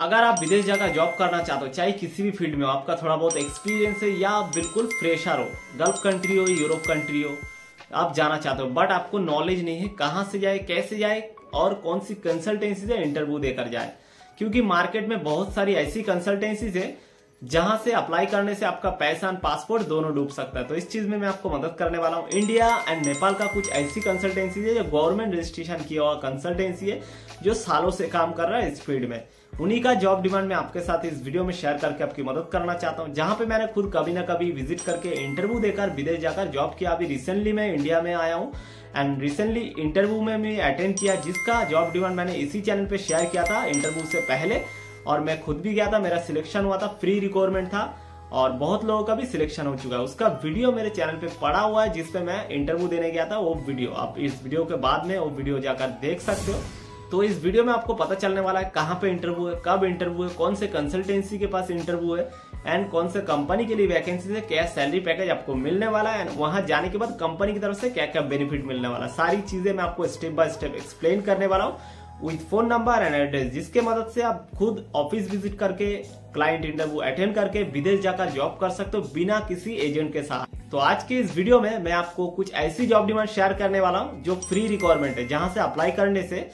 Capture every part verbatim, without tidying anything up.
अगर आप विदेश जाकर जॉब करना चाहते हो, चाहे किसी भी फील्ड में हो, आपका थोड़ा बहुत एक्सपीरियंस है या आप बिल्कुल फ्रेशर हो, गल्फ कंट्री हो, यूरोप कंट्री हो, आप जाना चाहते हो बट आपको नॉलेज नहीं है कहाँ से जाए, कैसे जाए और कौन सी कंसल्टेंसी से इंटरव्यू देकर जाए, क्योंकि मार्केट में बहुत सारी ऐसी कंसल्टेंसीज है जहां से अप्लाई करने से आपका पैसा और पासपोर्ट दोनों डूब सकता है। तो इस चीज में मैं आपको मदद करने वाला हूँ। इंडिया एंड नेपाल का कुछ ऐसी कंसल्टेंसी है जो गवर्नमेंट रजिस्ट्रेशन किया हुआ कंसल्टेंसी है जो सालों से काम कर रहा है इस फील्ड में, उन्हीं का जॉब डिमांड मैं आपके साथ इस वीडियो में शेयर करके आपकी मदद करना चाहता हूँ, जहां पे मैंने खुद कभी ना कभी विजिट करके इंटरव्यू देकर विदेश जाकर जॉब किया। अभी रिसेंटली मैं इंडिया में आया हूँ एंड रिसेंटली इंटरव्यू में मैं अटेंड किया, जिसका जॉब डिमांड मैंने इसी चैनल पे शेयर किया था इंटरव्यू से पहले, और मैं खुद भी गया था, मेरा सिलेक्शन हुआ था, फ्री रिक्वायरमेंट था और बहुत लोगों का भी सिलेक्शन हो चुका है। उसका वीडियो मेरे चैनल पे पड़ा हुआ है जिसपे मैं इंटरव्यू देने गया था, वो वीडियो आप इस वीडियो के बाद में वो वीडियो जाकर देख सकते हो। तो इस वीडियो में आपको पता चलने वाला है कहाँ पे इंटरव्यू है, कब इंटरव्यू है, कौन से कंसल्टेंसी के पास इंटरव्यू है एंड कौन से कंपनी के लिए वैकेंसी है, क्या सैलरी पैकेज आपको मिलने वाला है एंड वहां जाने के बाद कंपनी की तरफ से क्या क्या बेनिफिट मिलने वाला, सारी चीजें मैं आपको स्टेप बाय स्टेप एक्सप्लेन करने वाला हूँ with phone number and address, जिसके मदद से आप खुद ऑफिस विजिट करके क्लाइंट इंटरव्यू अटेंड करके विदेश जाकर जॉब कर सकते हो बिना किसी एजेंट के साथ। तो आज के इस वीडियो में मैं आपको कुछ ऐसी जॉब डिमांड शेयर करने वाला हूँ जो फ्री रिक्वायरमेंट है, जहां से अप्लाई करने से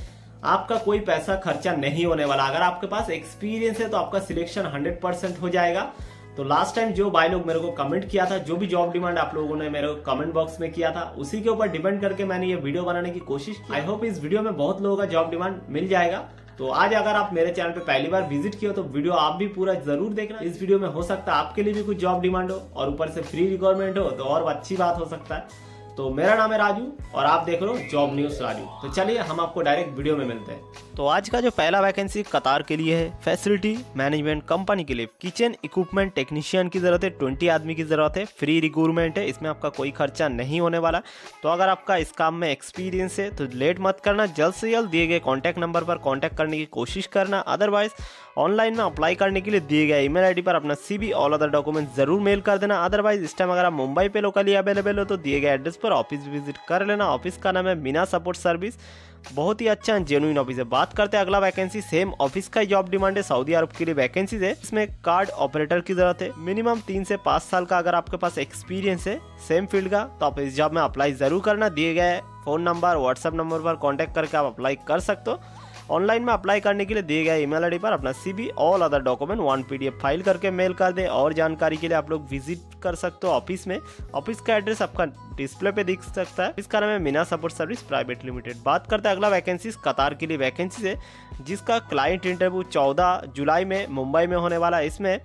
आपका कोई पैसा खर्चा नहीं होने वाला। अगर आपके पास एक्सपीरियंस है तो आपका सिलेक्शन हंड्रेड परसेंट हो जाएगा। तो लास्ट टाइम जो भाई लोग मेरे को कमेंट किया था, जो भी जॉब डिमांड आप लोगों ने मेरे को कमेंट बॉक्स में किया था, उसी के ऊपर डिपेंड करके मैंने ये वीडियो बनाने की कोशिश की। आई होप इस वीडियो में बहुत लोगों का जॉब डिमांड मिल जाएगा। तो आज अगर आप मेरे चैनल पे पहली बार विजिट किए हो तो वीडियो आप भी पूरा जरूर देखना। इस वीडियो में हो सकता है आपके लिए भी कुछ जॉब डिमांड हो और ऊपर से फ्री रिक्वायरमेंट हो तो और अच्छी बात हो सकता है। तो मेरा नाम है राजू और आप देख रहे हो जॉब न्यूज राजू। तो चलिए हम आपको डायरेक्ट वीडियो में मिलते हैं। तो आज का जो पहला वैकेंसी कतार के लिए है, फैसिलिटी मैनेजमेंट कंपनी के लिए किचन इक्विपमेंट टेक्नीशियन की जरूरत है, ट्वेंटी आदमी की जरूरत है, फ्री रिक्रूटमेंट है, इसमें आपका कोई खर्चा नहीं होने वाला। तो अगर आपका इस काम में एक्सपीरियंस है तो लेट मत करना, जल्द से जल्द दिए गए कॉन्टैक्ट नंबर पर कॉन्टैक्ट करने की कोशिश करना। अदरवाइज ऑनलाइन में अप्लाई करने के लिए दिए गए ईमेल आईडी पर अपना सीवी और अदर डॉक्यूमेंट जरूर मेल कर देना। अदरवाइज इस टाइम अगर आप मुंबई पे लोकली अवेलेबल हो तो दिए गए एड्रेस पर ऑफिस विजिट कर लेना। ऑफिस का नाम है मीना सपोर्ट सर्विस, बहुत ही अच्छा जेन्युइन ऑफिस है। बात करते हैं अगला वैकेंसी, सेम ऑफिस का जॉब डिमांड है, सऊदी अरब के लिए वैकेंसीज है। इसमें कार्ड ऑपरेटर की जरूरत है, मिनिमम तीन से पाँच साल का अगर आपके पास एक्सपीरियंस है सेम फील्ड का तो आप इस जॉब में अप्लाई जरूर करना। दिए गए फोन नंबर व्हाट्सएप नंबर पर कॉन्टैक्ट करके आप अप्लाई कर सकते हो। ऑनलाइन में अप्लाई करने के लिए दिए गए ईमेल आईडी पर अपना CV all other document one PDF file करके मेल कर दें। और जानकारी के लिए आप लोग विजिट कर सकते हो ऑफिस में, ऑफिस का एड्रेस आपका डिस्प्ले पे दिख सकता है। इसका नाम है Meena support service private limited. बात करते हैं अगला वैकेंसी, कतार के लिए वैकेंसी है जिसका क्लाइंट इंटरव्यू चौदह जुलाई में मुंबई में होने वाला है। इसमें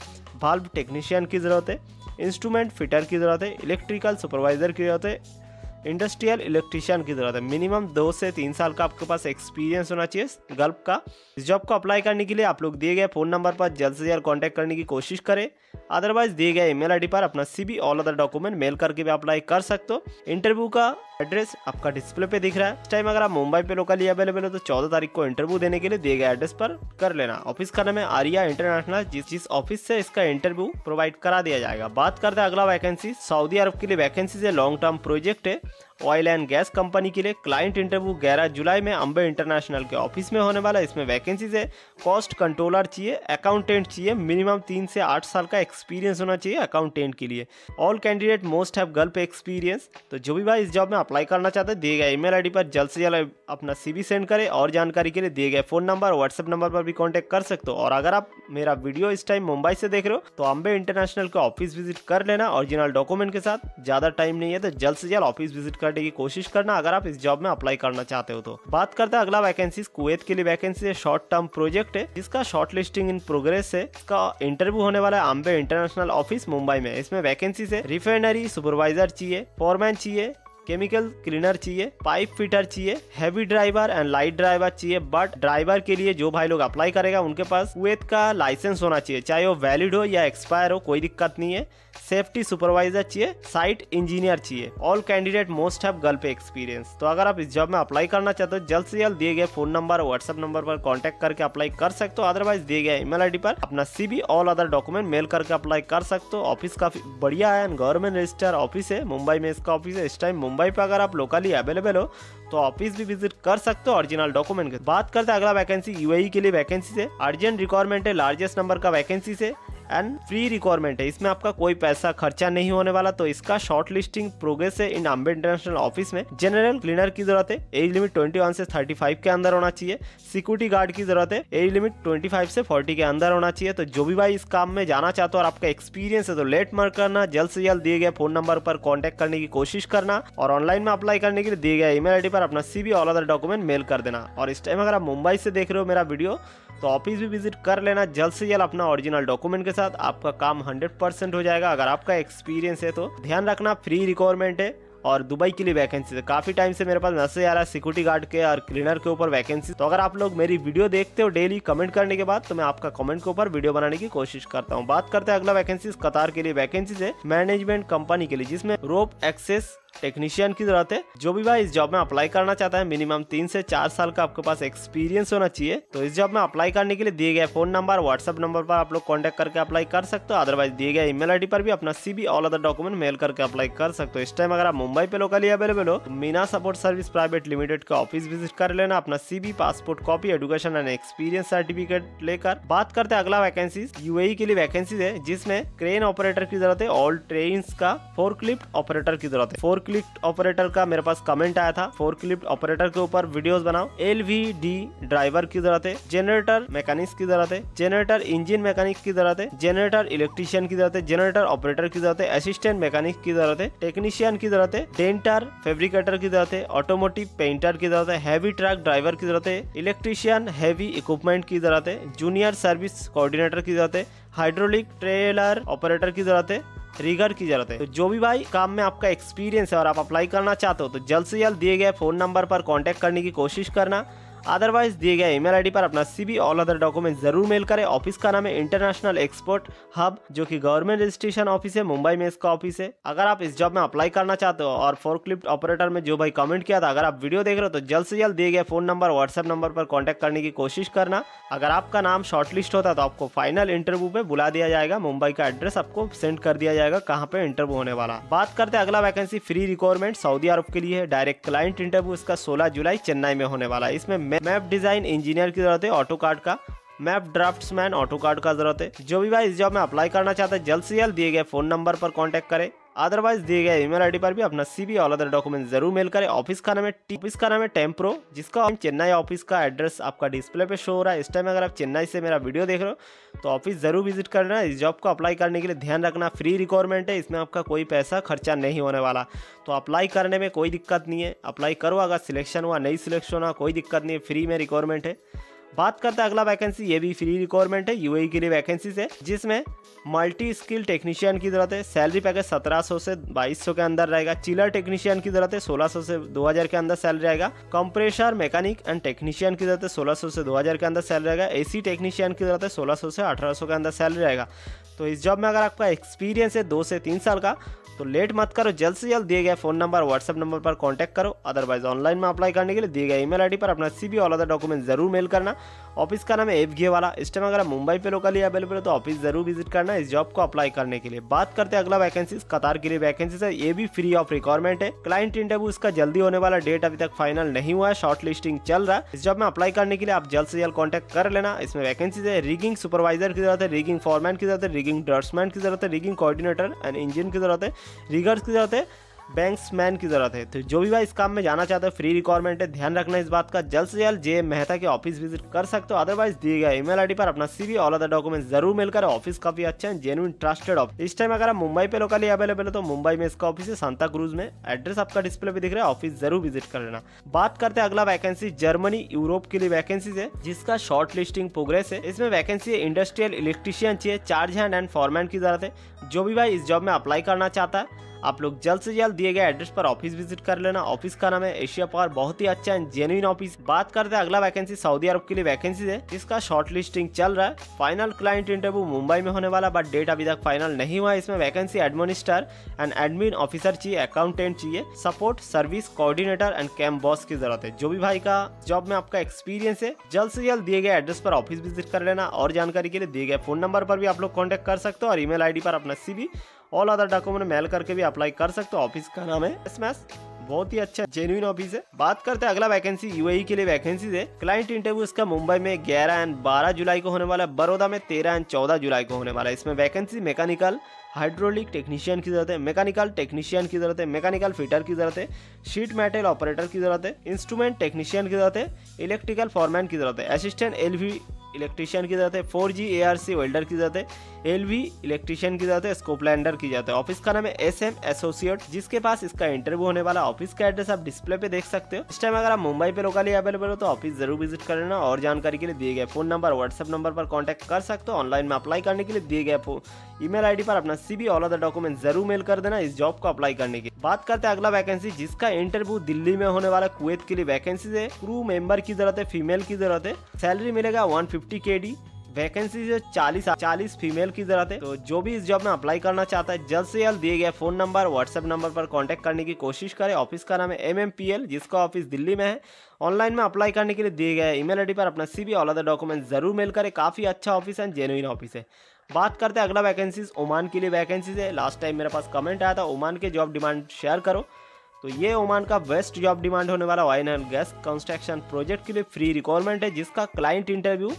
वाल्व टेक्नीशियन की जरूरत है, इंस्ट्रूमेंट फिटर की जरूरत है, इलेक्ट्रिकल सुपरवाइजर की जरूरत है, इंडस्ट्रियल इलेक्ट्रीशियन की जरूरत है। मिनिमम दो से तीन साल का आपके पास एक्सपीरियंस होना चाहिए गल्फ का। इस जॉब को अप्लाई करने के लिए आप लोग दिए गए फोन नंबर पर जल्द से जल्द कॉन्टैक्ट करने की कोशिश करें। अदरवाइज दिए गए ईमेल आईडी पर अपना CV all other document mail करके भी अप्लाई कर सकते हो। इंटरव्यू का एड्रेस आपका डिस्प्ले पे दिख रहा है। इस टाइम अगर आप मुंबई पे लोकली अवेलेबल हो तो चौदह तारीख को इंटरव्यू देने के लिए दिए गए एड्रेस पर कर लेना। ऑफिस का नाम है आर्या इंटरनेशनल, जिस जिस ऑफिस से इसका इंटरव्यू प्रोवाइड करा दिया जाएगा। बात करते हैं अगला वैकेंसी, सऊदी अरब के लिए वैकेंसी है, लॉन्ग टर्म प्रोजेक्ट है, ऑयल एंड गैस कंपनी के लिए। क्लाइंट इंटरव्यू ग्यारह जुलाई में अम्बे इंटरनेशनल के ऑफिस में होने वाला है। इसमें वैकेंसीज है, कॉस्ट कंट्रोलर चाहिए, अकाउंटेंट चाहिए, मिनिमम तीन से आठ साल का एक्सपीरियंस होना चाहिए अकाउंटेंट के लिए। All candidate most have gulf experience. तो जो भी भाई इस जॉब में अप्लाई करना चाहते हैं दिए गए ईमेल आईडी पर जल्द से जल्द अपना सीवी सेंड करें। और जानकारी के लिए दिए गए फोन नंबर व्हाट्सएप नंबर पर भी कॉन्टैक्ट कर सकते हो। और अगर आप मेरा वीडियो इस टाइम मुंबई से देख रहे हो तो अम्बे इंटरनेशनल का ऑफिस विजिट कर लेना ओरिजिनल डॉक्यूमेंट के साथ। ज़्यादा टाइम नहीं है तो जल्द से जल्द ऑफिस विजिट करने की कोशिश करना अगर आप इस जॉब में अप्लाई करना चाहते हो तो। बात करते हैं अगला वैकेंसी, कुवैत के लिए वैकेंसी है, शॉर्ट टर्म प्रोजेक्ट है जिसका शॉर्ट लिस्टिंग इन प्रोग्रेस है। इसका इंटरव्यू होने वाला है अम्बे इंटरनेशनल ऑफिस मुंबई में। इसमें वैकेंसी है, रिफाइनरी सुपरवाइजर चाहिए, फोरमैन चाहिए, केमिकल क्लीनर चाहिए, पाइप फिटर चाहिए, heavy driver and light driver चाहिए। बट ड्राइवर के लिए जो भाई लोग अप्लाई करेगा उनके पास कुवैत का लाइसेंस होना चाहिए, चाहे वो वैलिड हो या एक्सपायर हो कोई दिक्कत नहीं है। सेफ्टी सुपरवाइजर चाहिए, साइट इंजीनियर चाहिए। All candidate most have gulf experience. तो अगर आप इस जॉब में अप्लाई करना चाहते हो जल्द से जल्द दिए गए फोन नंबर व्हाट्सएप नंबर पर कॉन्टैक्ट करके अप्लाई कर सकते हो। अदरवाइज दिए गए ईमेल आईडी पर अपना CV all other document mail करके अप्लाई कर सकते हो। ऑफिस काफी बढ़िया है, गवर्नमेंट रजिस्टर ऑफिस है, मुंबई में इसका ऑफिस है। इस टाइम मुंबई पे अगर आप लोकली अवेलेबल हो तो ऑफिस भी विजिट कर सकते हो ओरिजिनल डॉक्यूमेंट के। बात करते हैं अगला वैकेंसी यूएई के लिए वैकेंसी से। अर्जेंट रिक्वायरमेंट है, लार्जेस्ट नंबर का वैकेंसी से एंड फ्री रिक्वायरमेंट है। इसमें आपका कोई पैसा खर्चा नहीं होने वाला। तो इसका शॉर्ट लिस्टिंग प्रोग्रेस है इन अम्बे इंटरनेशनल ऑफिस में। जनरल क्लीनर की जरूरत है, एज लिमिट इक्कीस से पैंतीस के अंदर होना चाहिए। सिक्योरिटी गार्ड की जरूरत है, एज लिमिट पच्चीस से चालीस के अंदर होना चाहिए। तो जो भी भाई इस काम में जाना चाहते हो और आपका एक्सपीरियंस है तो लेट मत करना, जल्द से जल्द दिए गए फोन नंबर पर कॉन्टेक्ट करने की कोशिश करना और ऑनलाइन में अप्लाई करने के लिए दिए गए ईमेल आईडी पर अपना सीवी और अदर डॉक्यूमेंट मेल कर देना। और इस टाइम अगर आप मुंबई से देख रहे हो मेरा वीडियो तो ऑफिस भी विजिट कर लेना जल्द से जल्द अपना ओरिजिनल डॉक्यूमेंट के साथ। आपका काम सौ परसेंट हो जाएगा अगर आपका एक्सपीरियंस है तो। ध्यान रखना फ्री रिक्वायरमेंट है। और दुबई के लिए वैकेंसी है, काफी टाइम से मेरे पास मैसेज आ रहा है सिक्योरिटी गार्ड के और क्लीनर के ऊपर वैकेंसी। तो अगर आप लोग मेरी वीडियो देखते हो डेली कमेंट करने के बाद तो मैं आपका कमेंट के ऊपर वीडियो बनाने की कोशिश करता हूँ। बात करते हैं अगला वैकेंसी कतार के लिए वैकेंसी है मैनेजमेंट कंपनी के लिए, जिसमें रोप एक्सेस टेक्नीशियन की जरूरत है। जो भी भाई इस जॉब में अप्लाई करना चाहता है मिनिमम तीन से चार साल का आपके पास एक्सपीरियंस होना चाहिए। तो इस जॉब में अप्लाई करने के लिए दिए गए फोन नंबर व्हाट्सएप नंबर पर आप लोग कॉन्टेक्ट करके अप्लाई कर सकते हो। अदरवाइज दिए गए ईमेल आईडी पर भी अपना CV all other document mail करके अप्लाई कर सकते हो। इस टाइम अगर आप मुंबई पे लोकली अवेलेबल हो तो Meena support service private limited का ऑफिस विजिट कर लेना अपना CV passport copy education and experience certificate लेकर। बात करते हैं अगला वैकेंसी यूएई के लिए वैकेंसी है, जिसमें क्रेन ऑपरेटर की जरूरत है। ऑल ट्रेन का फोरक्लिफ्ट ऑपरेटर की जरूरत है। फोरक्लिफ्ट ऑपरेटर का मेरे पास कमेंट आया था, फोरक्लिफ्ट ऑपरेटर के ऊपर वीडियोस बनाओ। एलवीडी ड्राइवर की जरूरत है, जनरेटर मैकेनिक की जरूरत है, जनरेटर इंजन मैकेनिक की जरूरत है, जनरेटर इलेक्ट्रीशियन की जरूरत है, जनरेटर ऑपरेटर की जरूरत है, असिस्टेंट मैकेनिक की जरूरत है, टेक्नीशियन की जरूरत है, डेंटर फैब्रिकेटर की जरूरत है, ऑटोमोटिव पेंटर की जरूरत है, हैवी ट्रक ड्राइवर की जरूरत है, इलेक्ट्रीशियन हैवी इक्विपमेंट की जरूरत है, जूनियर सर्विस कोऑर्डिनेटर की जरूरत है, हाइड्रोलिक ट्रेलर ऑपरेटर की जरूरत है, रिगर की जरूरत है। तो जो भी भाई काम में आपका एक्सपीरियंस है और आप अप्लाई करना चाहते हो तो जल्द से जल्द दिए गए फोन नंबर पर कांटेक्ट करने की कोशिश करना। अदरवाइज दिए गए ईमेल आईडी पर अपना सीवी ऑल अदर डॉक्यूमेंट जरूर मेल करें। ऑफिस का नाम है इंटरनेशनल एक्सपोर्ट हब, जो कि गवर्नमेंट रजिस्ट्रेशन ऑफिस है, मुंबई में इसका ऑफिस है। अगर आप इस जॉब में अप्लाई करना चाहते हो और फोरक्लिफ्ट ऑपरेटर में जो भाई कमेंट किया था अगर आप वीडियो देख रहे हो तो जल्द से जल्द दिए गए फोन नंबर व्हाट्सएप नंबर पर कॉन्टेक्ट करने की कोशिश करना। अगर आपका नाम शॉर्टलिस्ट होता तो आपको फाइनल इंटरव्यू पे बुला दिया जाएगा। मुंबई का एड्रेस आपको सेंड कर दिया जाएगा कहाँ पे इंटरव्यू होने वाला। बात करते हैं अगला vacancy free requirement Saudi Arab के लिए है। डायरेक्ट क्लाइंट इंटरव्यू इसका सोलह जुलाई चेन्नई में होने वाला है। इसमें मैप डिजाइन इंजीनियर की जरूरत है, ऑटो कार्ड का मैप ड्राफ्ट्समैन ऑटो कार्ड का जरूरत है। जो भी भाई इस जॉब में अप्लाई करना चाहता है जल्द से जल्द दिए गए फोन नंबर पर कांटेक्ट करें। अदरवाइज दिए गए ईमेल आईडी पर भी अपना सीवी और अदर डॉक्यूमेंट जरूर मेल करें। ऑफिस का नाम है ऑफिस का नाम है टेम्प्रो, जिसका चेन्नई ऑफिस का एड्रेस आपका डिस्प्ले पे शो हो रहा है। इस टाइम अगर आप चेन्नई से मेरा वीडियो देख रहे हो तो ऑफिस जरूर विजिट करना। इस जॉब को अप्लाई करने के लिए ध्यान रखना फ्री रिक्वायरमेंट है। इसमें आपका कोई पैसा खर्चा नहीं होने वाला। तो अप्लाई करने में कोई दिक्कत नहीं है, अप्लाई करो। अगर सिलेक्शन हुआ नहीं सिलेक्शन हुआ कोई दिक्कत नहीं है, फ्री में रिक्वायरमेंट है। बात करते हैं अगला वैकेंसी, ये भी फ्री रिक्वायरमेंट है, यूएई के लिए वैकेंसी है, जिसमें मल्टी स्किल टेक्नीशियन की जरूरत है। सैलरी पैकेज सत्रह सौ से बाईस सौ के अंदर रहेगा। चिलर टेक्नीशियन की जरूरत है, सोलह सौ से दो हज़ार के अंदर सैलरी रहेगा। कंप्रेशर मैकेनिक एंड टेक्नीशियन की जरूरत है, सोलह सौ से दो हज़ार के अंदर सैलरी रहेगा। एसी टेक्नीशियन की जरूरत है, सोलह सौ से अठारह सौ के अंदर सैलरी रहेगा। तो इस जॉब में अगर आपका एक्सपीरियंस है दो से तीन साल का तो लेट मत करो, जल्द से जल्द दिए गए फोन नंबर व्हाट्सएप नंबर पर कांटेक्ट करो। अदरवाइज ऑनलाइन में अप्लाई करने के लिए दिए गए ईमेल आईडी पर अपना सीवी और अदर डॉक्यूमेंट जरूर मेल करना। ऑफिस का नाम है एफ घे वाला। इस टाइम अगर आप मुंबई पे लोकली अवेलेबल हो तो ऑफिस जरूर विजिट करना इस जॉब को अप्लाई करने के लिए। बात करते हैं अगला वैकेंसी कतार के लिए वैकेंसी है, ये भी फ्री ऑफ रिक्वायरमेंट है। क्लाइंट इंटरव्यू इसका जल्दी होने वाला, डेट अभी तक फाइनल नहीं हुआ है, शॉर्ट लिस्टिंग चल रहा है। इस जॉब में अप्लाई करने के लिए आप जल्द से जल्द कॉन्टेक्ट कर लेना। इसमें वैकेंसी है रिगिंग सुपरवाइजर की जरूरत है, रिगिंग फॉरमैन की जरूरत है, रिगिंग ड्राफ्ट्समैन की जरूरत है, रिगिंग कोऑर्डिनेटर एंड इंजन की जरूरत है, रिगर्स की जरूरत है, बैंक्समैन की जरूरत है। तो जो भी भाई इस काम में जाना चाहते हो फ्री रिक्वायरमेंट है, ध्यान रखना इस बात का। जल्द से जल्द जे मेहता के ऑफिस विजिट कर सकते हो। अदरवाइज दिए गए ईमेल आईडी पर अपना सीवी और अदर डॉक्यूमेंट जरूर मेल करें। ऑफिस काफी अच्छा है, जेन्युइन ट्रस्टेड ऑफिस। इस टाइम अगर आप मुंबई पे लोकली अवेलेबल है तो मुंबई में इसका ऑफिस है, सांता क्रूज में। एड्रेस आपका डिस्प्ले पे दिख रहा है, ऑफिस जरूर विजिट कर लेना। बात करते हैं अगला वैकेंसी जर्मनी यूरोप के लिए वैकेंसी है, जिसका शॉर्ट लिस्टिंग प्रोग्रेस है। इसमें वैकेंसी है इंडस्ट्रियल इलेक्ट्रीशियन चाहिए, चार्ज हैंड एंड फॉरमैन की जरूरत है। जो भी भाई इस जॉब में अप्लाई करना चाहता है आप लोग जल्द से जल्द दिए गए एड्रेस पर ऑफिस विजिट कर लेना। ऑफिस का नाम है एशिया पावर, बहुत ही अच्छा एंड जेन्युइन ऑफिस। बात करते हैं अगला वैकेंसी सऊदी अरब के लिए वैकेंसी है, जिसका शॉर्ट लिस्टिंग चल रहा है। फाइनल क्लाइंट इंटरव्यू मुंबई में होने वाला, बट डेट अभी तक फाइनल नहीं हुआ है। इसमें vacancy administer and admin officer चाहिए, अकाउंटेंट चाहिए, support service coordinator and camp boss की जरूरत है। जो भी भाई का जॉब में आपका एक्सपीरियंस है जल्द से जल्द दिए गए एड्रेस पर ऑफिस विजिट कर लेना। और जानकारी के लिए दिए गए फोन नंबर पर भी आप लोग कॉन्टेक्ट कर सकते हो और ईमेल आईडी पर अपना CV all other document mail करके भी अप्लाई कर सकते हो। ऑफिस का नाम है स्मैश। बहुत ही अच्छा जेन्युइन ऑफिस है। बात करते हैं अगला वैकेंसी यूएई के लिए वैकेंसी है। क्लाइंट इंटरव्यू इसका मुंबई में ग्यारह एंड बारह जुलाई को होने वाला है, बड़ौदा में तेरह एंड चौदह जुलाई को होने वाला है। इसमें वैकेंसी मैकेनिकल हाइड्रोलिक टेक्नीशियन की जरूरत है, मैकेनिकल टेक्नीशियन की जरूरत है, मैकेनिकल फिटर की जरूरत है, शीट मेटल ऑपरेटर की जरूरत है, इंस्ट्रूमेंट टेक्नीशियन की जरूरत है, इलेक्ट्रिकल फॉरमैन की जरूरत है, असिस्टेंट एलवी इलेक्ट्रीशियन की जरूरत है, four G A R C welder की जरूरत है, एल वी इलेक्ट्रीशियन की जरूरत है, स्कोपलैंडर की जरूरत है। ऑफिस का नाम है एस एम एसोसिएट, जिसके पास इसका इंटरव्यू होने वाला। ऑफिस का एड्रेस आप डिस्प्ले पे देख सकते हो। इस टाइम अगर आप मुंबई पे लोकली अवेलेबल हो तो ऑफिस जरूर विजिट कर लेना। और जानकारी के लिए दिए गए फोन नंबर व्हाट्सएप नंबर पर कॉन्टैक्ट कर सकते हो। ऑनलाइन में अप्लाई करने के लिए दिए गए ई मेल आई डी पर अपना सी बी और अदर डॉक्यूमेंट जरूर मेल कर देना इस जॉब को अप्लाई करने की। बात करते हैं अगला वैकेंसी जिसका इंटरव्यू दिल्ली में होने वाला कुवैत के लिए वैकेंसी है। क्रू मेंबर की जरूरत है, फीमेल की जरूरत है। सैलरी मिलेगा one fifty K D. Vacancy से चालीस चालीस फीमेल की जरूरत है। तो जो भी इस जॉब में अप्लाई करना चाहता है जल्द से जल्द दिए गए फोन नंबर व्हाट्सएप नंबर पर कांटेक्ट करने की कोशिश करें। ऑफिस का नाम है एम एम पी एल, जिसका ऑफिस दिल्ली में है। ऑनलाइन में अप्लाई करने के लिए दिए गए ईमेल आईडी पर अपना सीवी और अदर डॉक्यूमेंट जरूर मेल करें। काफी अच्छा ऑफिस है, जेन्युइन ऑफिस है। बात करते हैं अगला वैकेंसीज ओमान के लिए वैकेंसीज है। लास्ट टाइम मेरे पास कमेंट आया था ओमान के जॉब डिमांड शेयर करो, तो ये ओमान का वेस्ट जॉब डिमांड होने वाला oil and gas construction project के लिए फ्री रिक्वायरमेंट है, जिसका क्लाइंट इंटरव्यू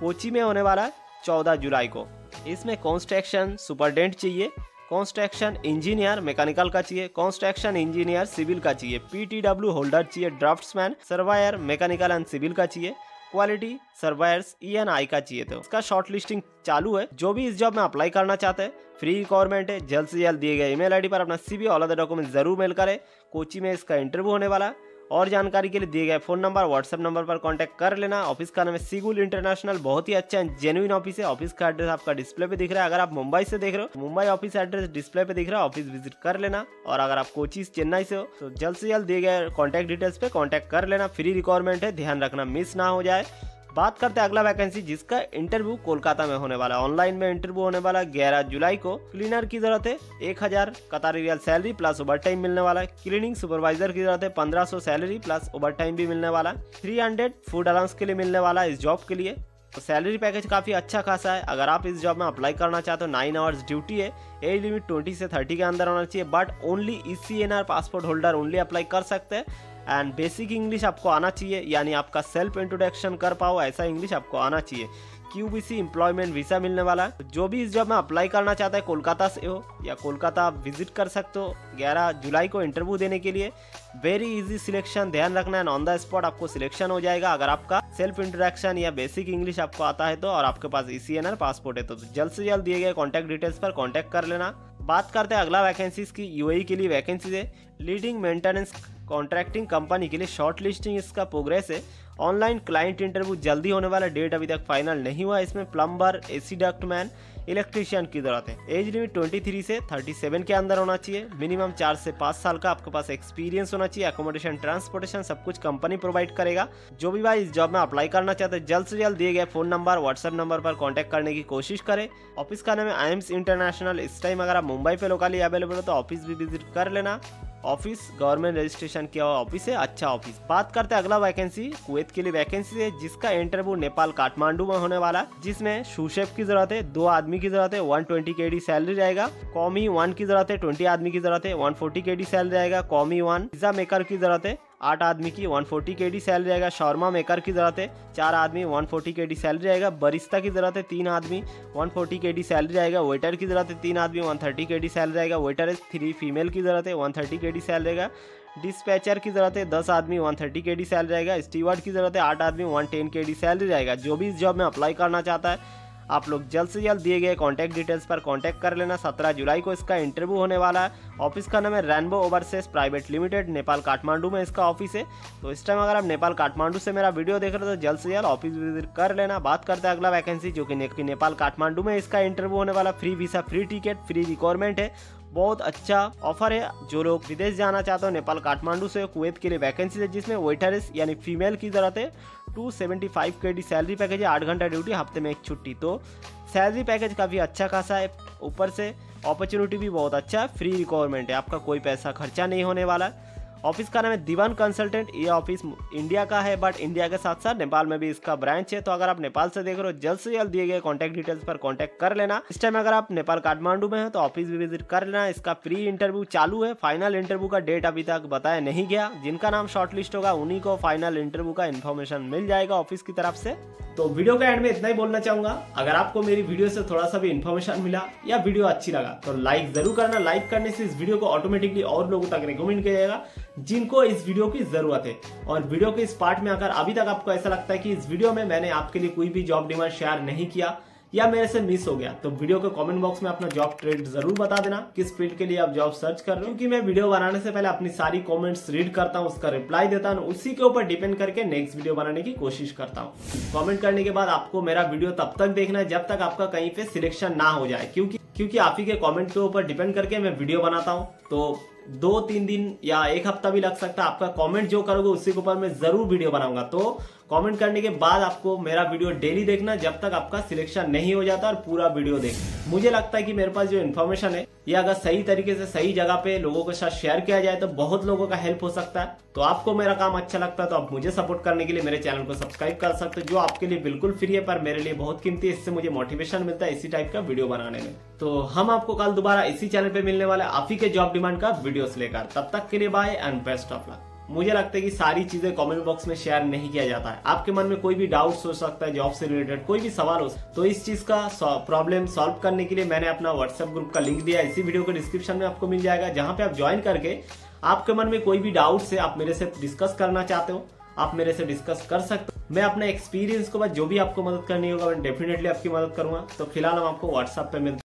कोची में होने वाला है चौदह जुलाई को। इसमें कंस्ट्रक्शन सुपरडेंट चाहिए, कंस्ट्रक्शन इंजीनियर मैकेनिकल का चाहिए, कंस्ट्रक्शन इंजीनियर सिविल का चाहिए, पीटीडब्ल्यू होल्डर चाहिए, draftsman surveyor mechanical and civil का चाहिए, क्वालिटी सर्वायर्स ई एन आई का चाहिए। तो इसका शॉर्ट लिस्टिंग चालू है। जो भी इस जॉब में अप्लाई करना चाहते हैं फ्री रिक्वायरमेंट है, जल्द से जल्द दिए गए ईमेल आईडी पर अपना सीवी और अदर डॉक्यूमेंट जरूर मेल करें। कोची में इसका इंटरव्यू होने वाला है। और जानकारी के लिए दिए गए फोन नंबर व्हाट्सएप नंबर पर कांटेक्ट कर लेना। ऑफिस का नाम है सीगुल इंटरनेशनल, बहुत ही अच्छा जेन्युइन ऑफिस है। ऑफिस का एड्रेस आपका डिस्प्ले पे दिख रहा है। अगर आप मुंबई से देख रहे हो मुंबई ऑफिस एड्रेस डिस्प्ले पे दिख रहा है, ऑफिस विजिट कर लेना। और अगर आप कोची चेन्नई से हो तो जल्द से जल्द दिए गए कॉन्टैक्ट डिटेल्स पे कॉन्टैक्ट कर लेना। फ्री रिक्वायरमेंट है, ध्यान रखना मिस ना हो जाए। बात करते हैं अगला वैकेंसी जिसका इंटरव्यू कोलकाता में होने वाला है। ऑनलाइन में इंटरव्यू होने वाला ग्यारह जुलाई को। क्लीनर की जरूरत है, एक हज़ार Qatari riyal salary plus overtime मिलने वाला है। क्लीनिंग सुपरवाइजर की जरूरत है, पंद्रह सौ सैलरी प्लस ओवर टाइम भी मिलने वाला है। तीन सौ फूड अलाउंस के लिए मिलने वाला इस जॉब के लिए। तो सैलरी पैकेज काफ़ी अच्छा खासा है। अगर आप इस जॉब में अप्लाई करना चाहते हो नाइन आवर्स ड्यूटी है। एज लिमिट ट्वेंटी से थर्टी के अंदर होना चाहिए, but only E C N R passport holder only apply कर सकते हैं। एंड बेसिक इंग्लिश आपको आना चाहिए, यानी आपका सेल्फ इंट्रोडक्शन कर पाओ ऐसा इंग्लिश आपको आना चाहिए। क्यूबीसी एम्प्लॉयमेंट वीज़ा मिलने वाला है। जो भी इस जॉब में अप्लाई करना चाहता है कोलकाता से हो या कोलकाता आप विजिट कर सकते हो ग्यारह जुलाई को इंटरव्यू देने के लिए। वेरी इजी सिलेक्शन, ध्यान रखना है। ऑन द स्पॉट आपको सिलेक्शन हो जाएगा अगर आपका सेल्फ इंट्रोडक्शन या बेसिक इंग्लिश आपको आता है तो, और आपके पास E C N R passport है तो जल्द से जल्द दिए गए कॉन्टैक्ट डिटेल्स पर कॉन्टैक्ट कर लेना। बात करते हैं अगला वैकेंसीज की यूएई के लिए वैकेंसीज है। लीडिंग मेंटेनेंस कॉन्ट्रैक्टिंग कंपनी के लिए शॉर्ट लिस्टिंग इसका प्रोग्रेस है। ऑनलाइन क्लाइंट इंटरव्यू जल्दी होने वाला, डेट अभी तक फाइनल नहीं हुआ। इसमें प्लम्बर एसी डक्टमैन इलेक्ट्रीशियन की जरूरत है। एज लिमिट तेईस से सैंतीस के अंदर होना चाहिए। मिनिमम चार से पाँच साल का आपके पास एक्सपीरियंस होना चाहिए। अकोमोडेशन ट्रांसपोर्टेशन सब कुछ कंपनी प्रोवाइड करेगा। जो भी भाई इस जॉब में अप्लाई करना चाहते हैं जल्द से जल्द दिए गए फोन नंबर व्हाट्सएप नंबर पर कॉन्टैक्ट करने की कोशिश करें। ऑफिस का नाम है आइम्स इंटरनेशनल। इस टाइम अगर आप मुंबई पे लोकली अवेलेबल हो तो ऑफिस भी विजिट कर लेना। ऑफिस गवर्नमेंट रजिस्ट्रेशन किया हुआ ऑफिस है, अच्छा ऑफिस। बात करते हैं अगला वैकेंसी कुवैत के लिए वैकेंसी है, जिसका इंटरव्यू नेपाल काठमांडू में होने वाला, जिसमें शूशेफ की जरूरत है, दो आदमी की जरूरत है, एक सौ बीस के डी सैलरी रहेगा। कॉमी वन की जरूरत है, बीस आदमी की जरूरत है, एक सौ चालीस के डी सैलरी रहेगा। कॉमी वन पिज्जा मेकर की जरूरत है, आठ आदमी की एक सौ चालीस के डी सैलरी रहेगा। शॉर्मा मेकर की जरूरत है, चार आदमी एक सौ चालीस के डी सैलरी रहेगा। बरिस्ता की जरूरत है, तीन आदमी एक सौ चालीस के डी सैलरी रहेगा। वेटर की जरूरत है, तीन आदमी एक सौ तीस के डी सैलरी रहेगा। वेटर थ्री फीमेल की जरूरत है, एक सौ तीस के डी सैलरी रहेगा। डिस्पैचर की जरूरत है, दस आदमी एक सौ तीस के डी सैलरी रहेगा। स्टीवर्ड की जरूरत है, आठ आदमी एक सौ दस के डी सैलरी रहेगा। जो भी इस जॉब में अप्लाई करना चाहता है आप लोग जल्द से जल्द दिए गए कॉन्टैक्ट डिटेल्स पर कॉन्टैक्ट कर लेना। सत्रह जुलाई को इसका इंटरव्यू होने वाला है। ऑफिस का नाम है Rainbow Overseas Private Limited, Nepal Kathmandu में इसका ऑफिस है। तो इस टाइम अगर आप नेपाल काठमांडू से मेरा वीडियो देख रहे हो तो जल्द से जल्द ऑफिस विजिट कर लेना। बात करते हैं अगला वैकेंसी जो कि ने, नेपाल काठमांडू में इसका इंटरव्यू होने वाला। Free visa free ticket free requirement है, बहुत अच्छा ऑफर है। जो लोग विदेश जाना चाहते हो नेपाल काठमांडू से कुवैत के लिए वैकेंसी है, जिसमें वेटरेस यानी फीमेल की जरूरत है। दो सौ पचहत्तर के डी सैलरी पैकेज है, आठ घंटा ड्यूटी हफ्ते में एक छुट्टी। तो सैलरी पैकेज काफ़ी अच्छा खासा है, ऊपर से अपॉर्चुनिटी भी बहुत अच्छा है। फ्री रिक्वायरमेंट है, आपका कोई पैसा खर्चा नहीं होने वाला। ऑफिस का नाम है दीवान कंसल्टेंट। ये ऑफिस इंडिया का है बट इंडिया के साथ साथ नेपाल में भी इसका ब्रांच है। तो अगर आप नेपाल से देख रहे हो जल्द से जल्द दिए गए कॉन्टैक्ट डिटेल्स पर कॉन्टैक्ट कर लेना। इस टाइम अगर आप नेपाल काठमांडू में हो तो ऑफिस भी विजिट कर लेना। इसका प्री इंटरव्यू चालू है। फाइनल इंटरव्यू का डेट अभी तक बताया नहीं गया। जिनका नाम शॉर्टलिस्ट होगा उन्हीं को फाइनल इंटरव्यू का इन्फॉर्मेशन मिल जाएगा ऑफिस की तरफ से। तो वीडियो के एंड में इतना ही बोलना चाहूंगा। अगर आपको मेरी वीडियो से थोड़ा सा भी इन्फॉर्मेशन मिला या वीडियो अच्छी लगा तो लाइक जरूर करना। लाइक करने से इस वीडियो को ऑटोमेटिकली और लोगों तक रिकमेंड किया जाएगा जिनको इस वीडियो की जरूरत है। और वीडियो के इस पार्ट में अगर अभी तक आपको ऐसा लगता है कि इस वीडियो में मैंने आपके लिए कोई भी जॉब डिमांड शेयर नहीं किया या मेरे से मिस हो गया तो वीडियो के कमेंट बॉक्स में अपना जॉब ट्रेड जरूर बता देना, किस फील्ड के लिए आप जॉब सर्च कर रहे हो। क्योंकि मैं वीडियो बनाने से पहले अपनी सारी कमेंट्स रीड करता हूँ, उसका रिप्लाई देता हूँ, उसी के ऊपर डिपेंड करके नेक्स्ट वीडियो बनाने की कोशिश करता हूँ। कमेंट करने के बाद आपको मेरा वीडियो तब तक देखना है जब तक आपका कहीं पे सिलेक्शन ना हो जाए, क्योंकि क्योंकि आप ही के कमेंट के ऊपर डिपेंड करके मैं वीडियो बनाता हूँ। तो दो तीन दिन या एक हफ्ता भी लग सकता है। आपका कमेंट जो करोगे उसी के ऊपर मैं जरूर वीडियो बनाऊंगा। तो कमेंट करने के बाद आपको मेरा वीडियो डेली देखना जब तक आपका सिलेक्शन नहीं हो जाता और पूरा वीडियो देखना। मुझे लगता है कि मेरे पास जो इन्फॉर्मेशन है ये अगर सही तरीके से सही जगह पे लोगों के साथ शेयर किया जाए तो बहुत लोगों का हेल्प हो सकता है। तो आपको मेरा काम अच्छा लगता है तो आप मुझे सपोर्ट करने के लिए मेरे चैनल को सब्सक्राइब कर सकते हो, जो आपके लिए बिल्कुल फ्री है पर मेरे लिए बहुत कीमती है। इससे मुझे मोटिवेशन मिलता है इसी टाइप का वीडियो बनाने में। तो हम आपको कल दोबारा इसी चैनल पे मिलने वाले आप ही के जॉब डिमांड का वीडियोस लेकर। तब तक के लिए bye and best of luck. मुझे लगता है कि सारी चीजें कमेंट बॉक्स में शेयर नहीं किया जाता है। आपके मन में कोई भी डाउट्स हो सकता है, जॉब से रिलेटेड कोई भी सवाल हो, तो इस चीज का प्रॉब्लम सॉल्व करने के लिए मैंने अपना व्हाट्सएप ग्रुप का लिंक दिया इसी वीडियो के डिस्क्रिप्शन में आपको मिल जाएगा, जहां पे आप ज्वाइन करके आपके मन में कोई भी डाउट्स है आप मेरे से डिस्कस करना चाहते हो आप मेरे से डिस्कस कर सकते हो। मैं अपने एक्सपीरियंस के बाद जो भी आपको मदद करनी होगा मैं डेफिनेटली आपकी मदद करूंगा। तो फिलहाल हम आपको व्हाट्सएप पे मिलते हैं।